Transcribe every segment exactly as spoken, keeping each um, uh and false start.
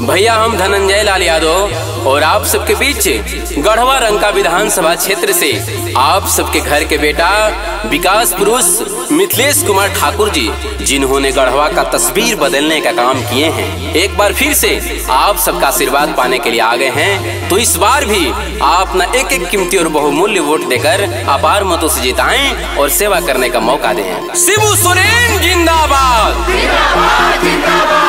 भैया हम धनंजय लाल यादव और आप सबके बीच गढ़वा रंका विधानसभा क्षेत्र से आप सबके घर के बेटा विकास पुरुष मिथिलेश कुमार ठाकुर जी, जिन्होंने गढ़वा का तस्वीर बदलने का काम किए हैं, एक बार फिर से आप सबका आशीर्वाद पाने के लिए आ गए हैं। तो इस बार भी आप ना एक एक कीमती और बहुमूल्य वोट देकर अपार मतों से जिताएं और सेवा करने का मौका दें। शिबू सोरेन जिंदाबाद,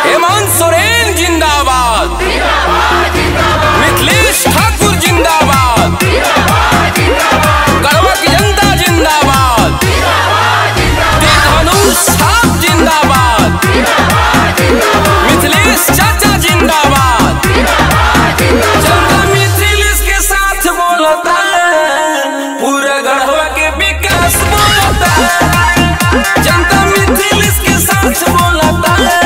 हेमंत सोरेन जिंदाबाद, मिथिलेश ठाकुर जिंदाबाद, गढ़वा की जनता जिंदाबाद, धनुष साहब जिंदाबाद, मिथिलेश चाचा जिंदाबाद। जनता मिथिलेश के साथ बोलता है, पूरा गढ़वा के विकास बोलता है। जनता मिथिलेश के साथ बोलता है,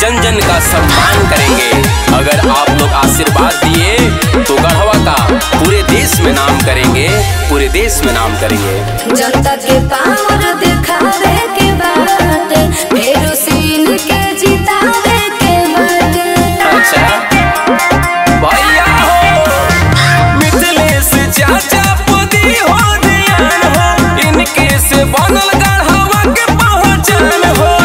जन जन का सम्मान करेंगे। अगर आप लोग आशीर्वाद दिए तो गढ़वा का पूरे देश में नाम करेंगे, पूरे देश में नाम करेंगे। जनता के पावर दिखावे के बाद, बेरोसीन के जितावे के बाद। अच्छा भैया हो, मिथिलेश चाचा पुदी हो दिया, इनके से बनल गढ़वा के पहचान हो।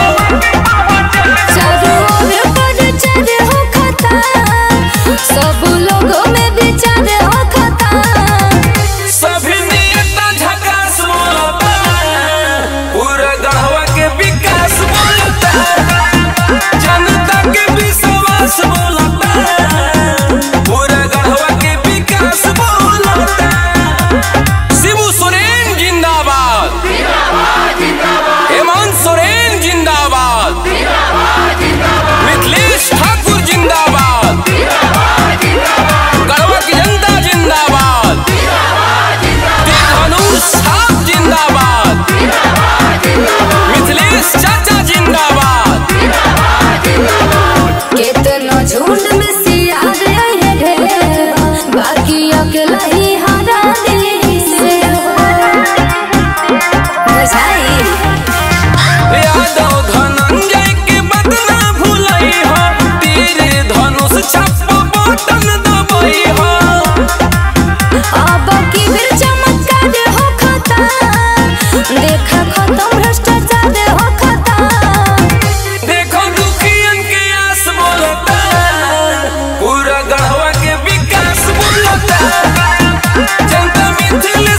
जनता मिथिलेश